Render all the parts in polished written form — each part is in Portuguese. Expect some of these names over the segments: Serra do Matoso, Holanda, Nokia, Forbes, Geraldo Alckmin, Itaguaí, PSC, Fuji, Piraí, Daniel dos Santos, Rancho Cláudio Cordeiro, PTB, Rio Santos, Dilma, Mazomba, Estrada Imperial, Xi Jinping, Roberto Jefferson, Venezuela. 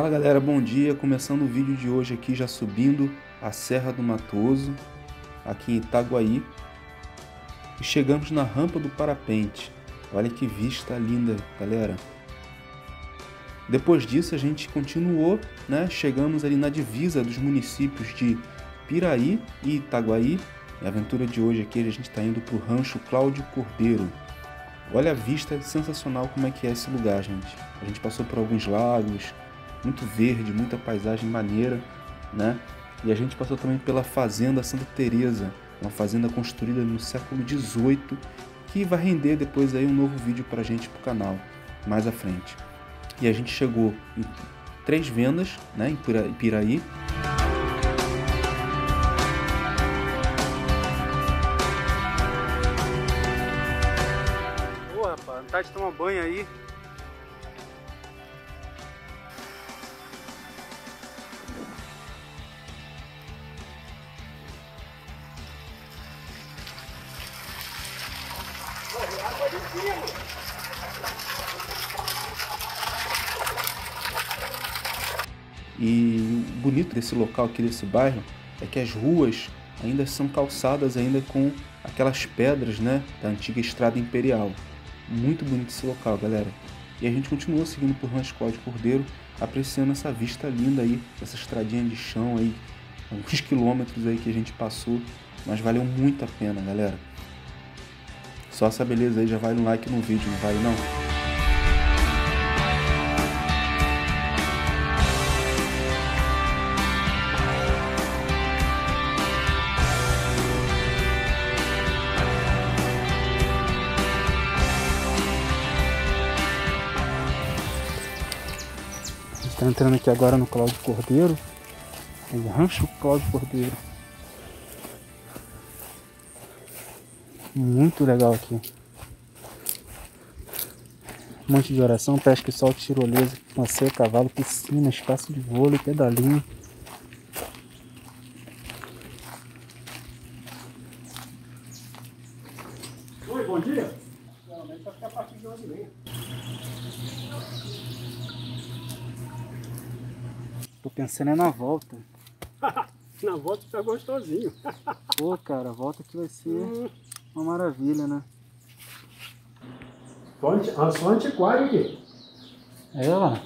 Fala galera, bom dia, começando o vídeo de hoje aqui já subindo a Serra do Matoso, aqui em Itaguaí, e chegamos na rampa do parapente. Olha que vista linda, galera. Depois disso a gente continuou, né? Chegamos ali na divisa dos municípios de Piraí e Itaguaí, e a aventura de hoje aqui a gente está indo para o Rancho Cláudio Cordeiro. Olha a vista sensacional como é que é esse lugar, gente. A gente passou por alguns lagos, muito verde, muita paisagem maneira, né? E a gente passou também pela Fazenda Santa Teresa, uma fazenda construída no século XVIII, que vai render depois aí um novo vídeo pra gente pro canal, mais à frente. E a gente chegou em três vendas, né, em Piraí. Pô, rapaz, vontade de tomar banho aí. E o bonito desse local aqui, desse bairro, é que as ruas ainda são calçadas ainda com aquelas pedras, né, da antiga Estrada Imperial. Muito bonito esse local, galera. E a gente continuou seguindo por Rancho Cláudio Cordeiro, apreciando essa vista linda aí, essa estradinha de chão aí, alguns quilômetros aí que a gente passou, mas valeu muito a pena, galera. Só essa beleza aí já vale um like no vídeo, não vale não? A gente tá entrando aqui agora no Cláudio Cordeiro, no Rancho Cláudio Cordeiro. Muito legal aqui. Um monte de oração, pesca e sol, tirolesa, passeio, cavalo, piscina, espaço de vôlei, pedalinho. Oi, bom dia. Não, mas vai ficar a partir de 11h30. Tô pensando é na volta. Na volta tá gostosinho. Pô, cara, a volta aqui vai ser... Uma maravilha, né? Só antiquário aqui. É lá.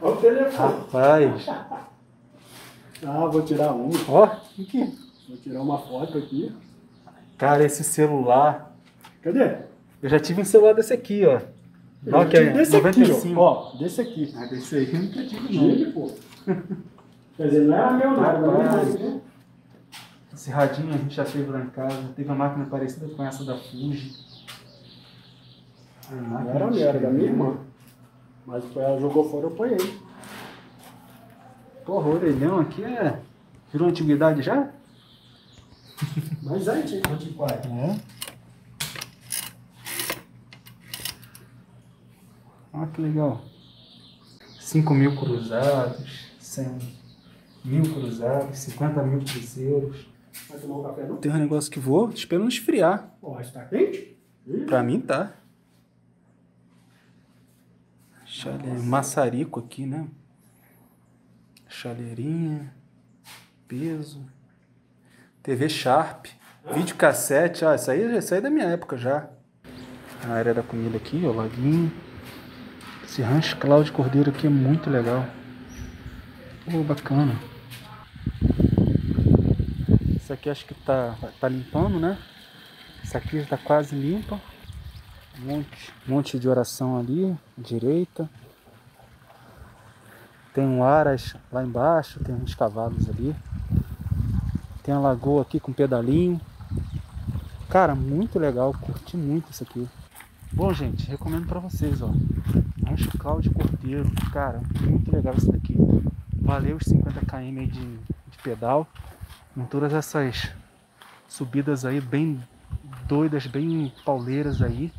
Olha o telefone. Rapaz. Ah, vou tirar um. Ó, o que? Vou tirar uma foto aqui. Cara, esse celular. Cadê? Eu já tive um celular desse aqui, ó. Nokia 95. Ó, desse aqui. Ah, desse aí eu nunca tive, não. Tive, pô. Quer dizer, não era meu, não. Esse radinho a gente já teve lá em casa, teve uma máquina parecida com essa da Fuji. Era da minha irmã. Mas ela jogou fora, eu apanhei. Porra, o orelhão aqui é... Virou antiguidade já? Mas é antigo. É. Olha que legal. 5.000 cruzados, 100.000 cruzados, 50.000 cruzeiros. Vai tomar um café, não? Tem um negócio que voa, tô esperando esfriar. Ó, está quente? Pra mim tá. Chale... Maçarico aqui, né? Chaleirinha. Peso. TV Sharp. Videocassete. Ah, isso aí é da minha época já. A área da comida aqui, ó, laguinho. Esse Rancho Cláudio Cordeiro aqui é muito legal. Pô, bacana. Isso aqui acho que tá limpando, né? Isso aqui já tá quase limpa. Um monte de oração ali, à direita. Tem um aras lá embaixo, tem uns cavalos ali. Tem a lagoa aqui com pedalinho. Cara, muito legal, curti muito isso aqui. Bom, gente, recomendo pra vocês, ó. Rancho Cláudio Cordeiro, cara, muito legal isso daqui. Valeu os 50 km aí de pedal. Com todas essas subidas aí bem doidas, bem pauleiras aí.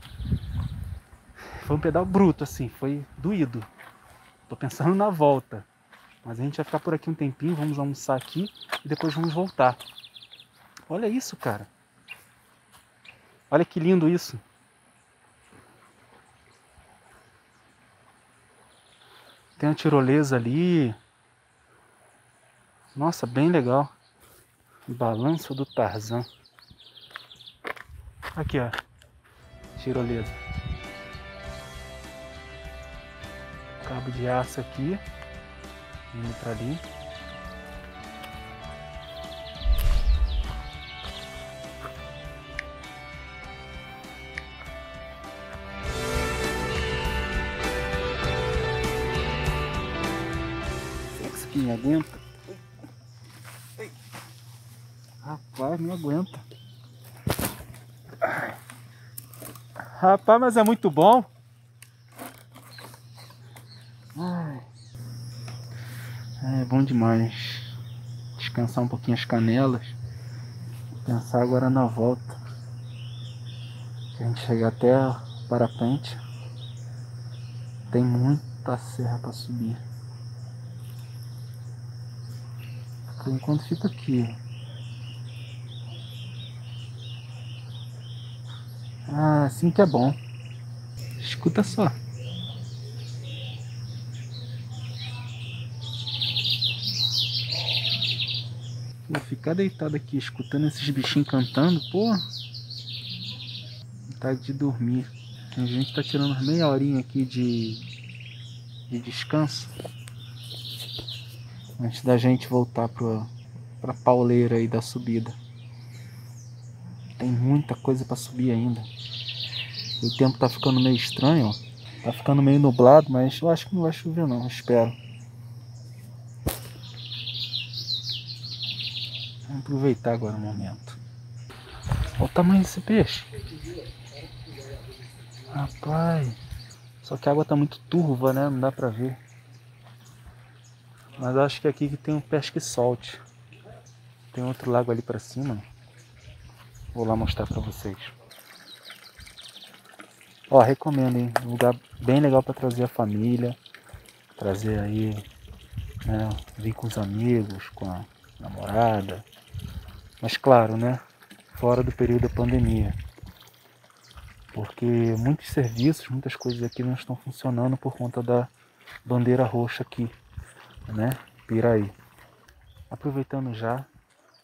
Foi um pedal bruto assim, foi doído. Tô pensando na volta. Mas a gente vai ficar por aqui um tempinho, vamos almoçar aqui e depois vamos voltar. Olha isso, cara. Olha que lindo isso. Tem uma tirolesa ali. Nossa, bem legal. Balanço do Tarzan. Aqui, ó. Tirolesa. Cabo de aço aqui. Indo pra ali. Me aguenta. Rapaz, não aguenta. Rapaz, mas é muito bom. É bom demais. Descansar um pouquinho as canelas. Pensar agora na volta. A gente chegar até o parapente. Tem muita serra para subir. Por enquanto fica aqui. Ah, assim que é bom. Escuta só. Vou ficar deitado aqui escutando esses bichinhos cantando, pô. Vontade de dormir. A gente tá tirando umas meia horinha aqui de descanso. Antes da gente voltar pra pauleira aí da subida. Tem muita coisa pra subir ainda. O tempo tá ficando meio estranho, ó. Tá ficando meio nublado, mas eu acho que não vai chover não, eu espero. Vamos aproveitar agora o momento. Olha o tamanho desse peixe. Rapaz. Só que a água tá muito turva, né? Não dá pra ver. Mas acho que aqui que tem um pesque solte. Tem outro lago ali pra cima. Vou lá mostrar pra vocês. Ó, recomendo, hein? Um lugar bem legal pra trazer a família. Trazer aí, né? Vir com os amigos, com a namorada. Mas claro, né? Fora do período da pandemia. Porque muitos serviços, muitas coisas aqui não estão funcionando por conta da bandeira roxa aqui, né? Piraí. Aproveitando já,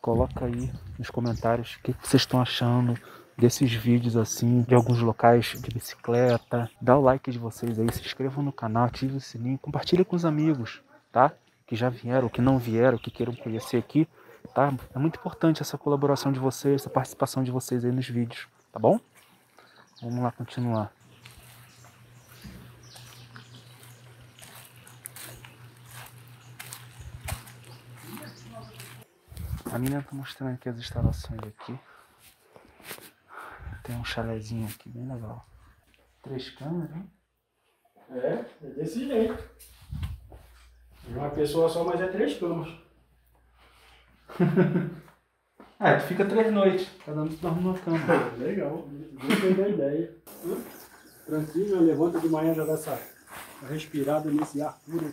coloca aí nos comentários o que vocês estão achando desses vídeos assim, de alguns locais de bicicleta. Dá o like de vocês aí, se inscrevam no canal, ative o sininho, compartilha com os amigos, tá? Que já vieram, que não vieram, que queiram conhecer aqui, tá? É muito importante essa colaboração de vocês, essa participação de vocês aí nos vídeos, tá bom? Vamos lá continuar. A menina tá mostrando aqui as instalações aqui. Tem um chalezinho aqui, bem legal. 3 câmeras, hein? É desse jeito. Uma pessoa só, mas é 3 camas. Ah, tu fica 3 noites. Cada um dorme numa cama. Legal, gostei da ideia. Tranquilo, levanta de manhã, já dá essa respirada nesse ar puro.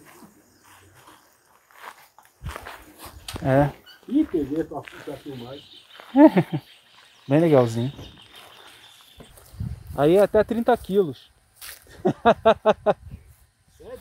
É. Ih, peguei pra filmagem. Bem legalzinho. Aí é até 30 quilos. Sério?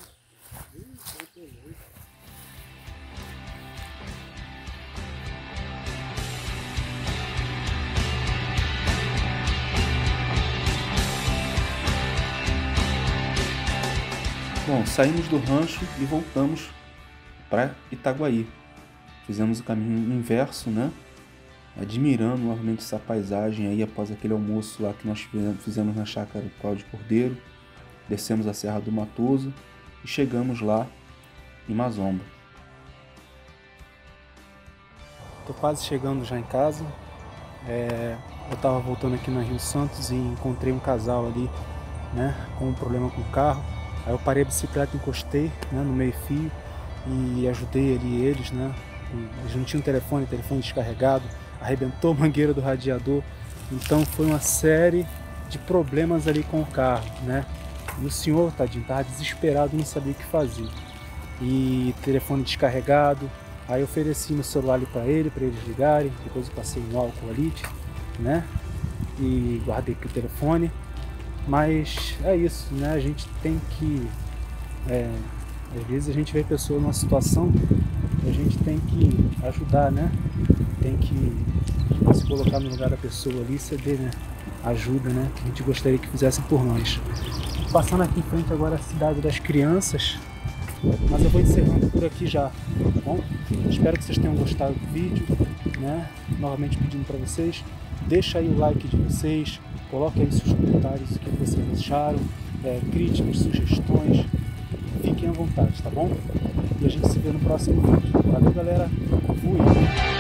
Bom, saímos do rancho e voltamos para Itaguaí. Fizemos o caminho inverso, né? Admirando novamente essa paisagem aí após aquele almoço lá que nós fizemos na chácara do Cláudio Cordeiro. Descemos a Serra do Matoso e chegamos lá em Mazomba. Tô quase chegando já em casa. Eu tava voltando aqui na Rio Santos e encontrei um casal ali, né? Com um problema com o carro. Aí eu parei a bicicleta, encostei, né? No meio-fio e ajudei ali eles, né? Eles não tinham telefone, telefone descarregado, arrebentou a mangueira do radiador. Então foi uma série de problemas ali com o carro, né? E o senhor, tadinho, estava desesperado, não sabia o que fazer. E telefone descarregado, aí eu ofereci meu celular ali para eles ligarem, depois eu passei um álcool ali, né? E guardei aqui o telefone. Mas é isso, né? A gente tem que Às vezes a gente vê pessoas numa situação que a gente tem que ajudar, né? Tem que se colocar no lugar da pessoa ali e ceder, né? Ajuda, né? Que a gente gostaria que fizessem por nós. Passando aqui em frente agora a Cidade das Crianças, mas eu vou encerrando por aqui já, tá bom? Espero que vocês tenham gostado do vídeo, né? Novamente pedindo para vocês, deixa aí o like de vocês, coloque aí seus comentários, o que vocês acharam, críticas, sugestões, fiquem à vontade, tá bom? E a gente se vê no próximo vídeo. Valeu, galera! Fui!